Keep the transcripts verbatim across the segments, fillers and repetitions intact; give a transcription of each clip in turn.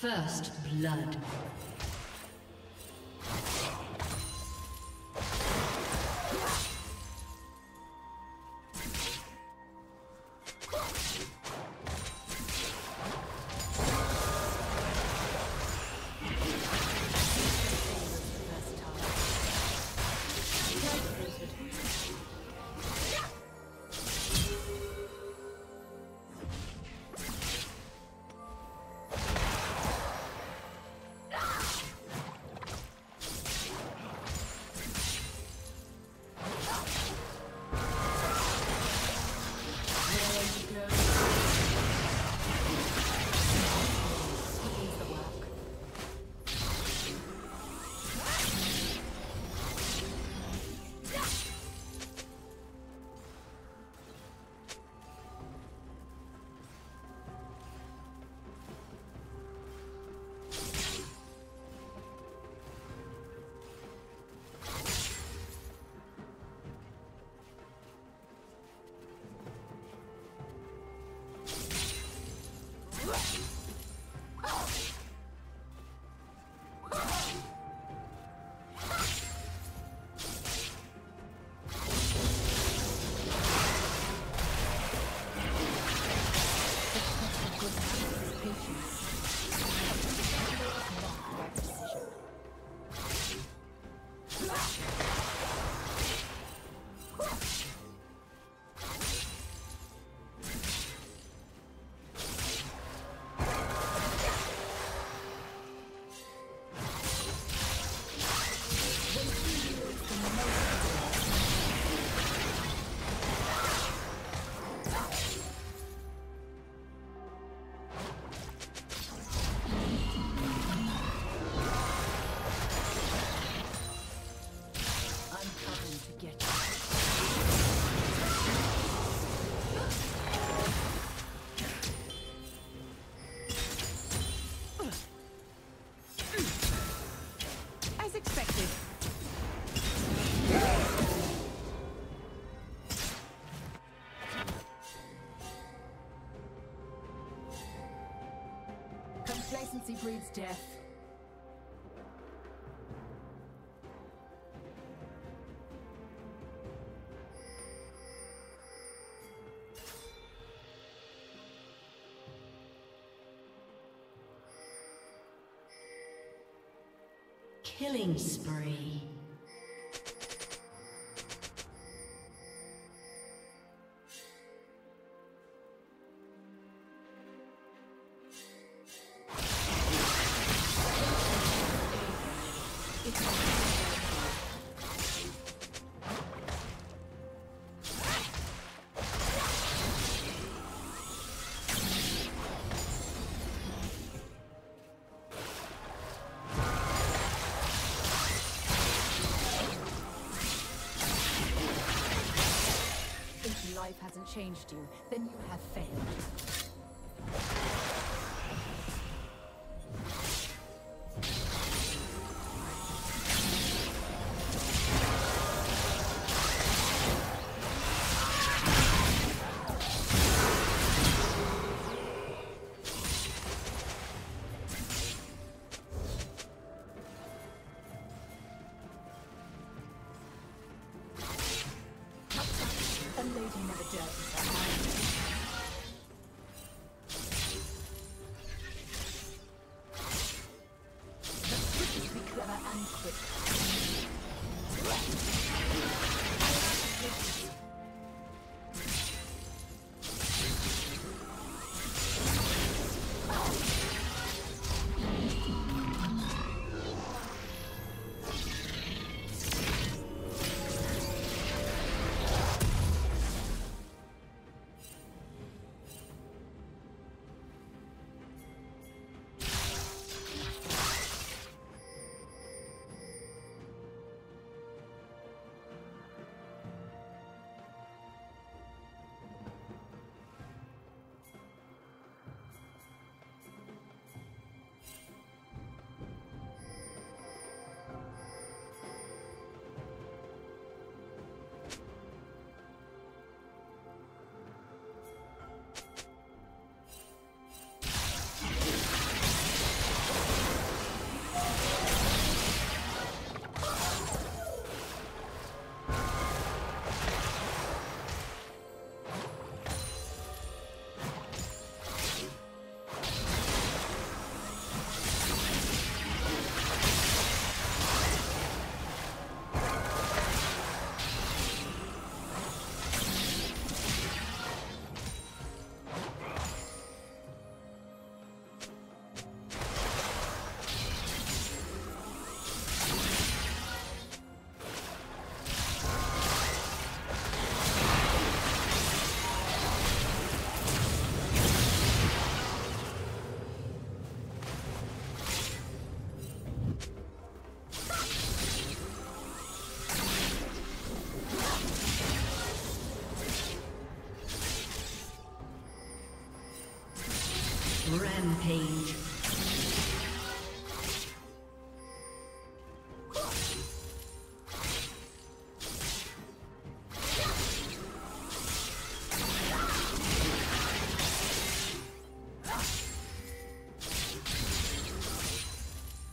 First blood. Complacency breeds death. Killing spree. Life hasn't changed you, then you have failed. A lady never dealt with that. Rampage.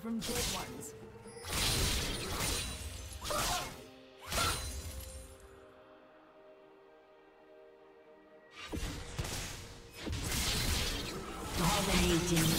From dead ones. Dominating.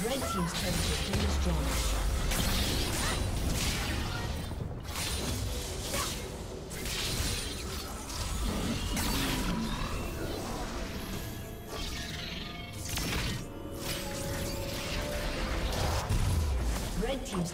Red team's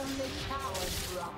Only cowards run.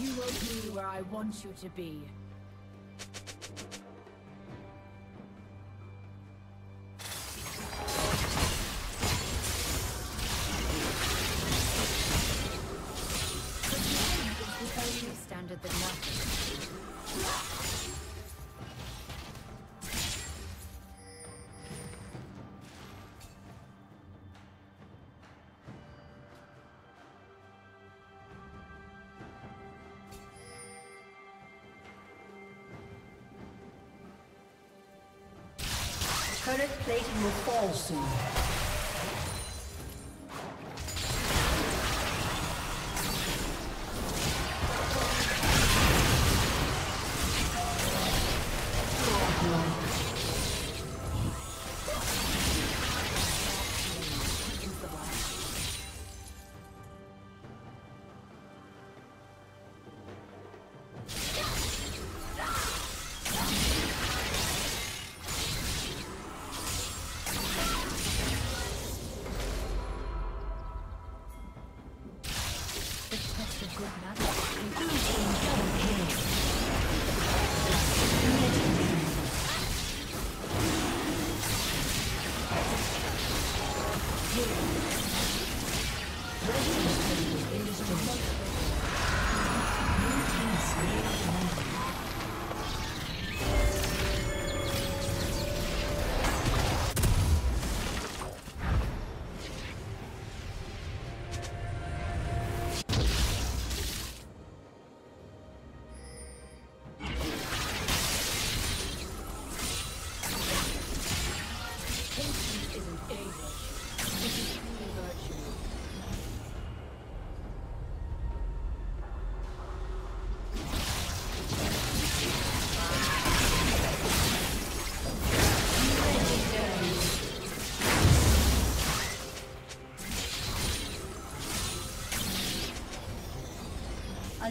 You will be where I want you to be. sounded the knock. Current plating will fall soon. A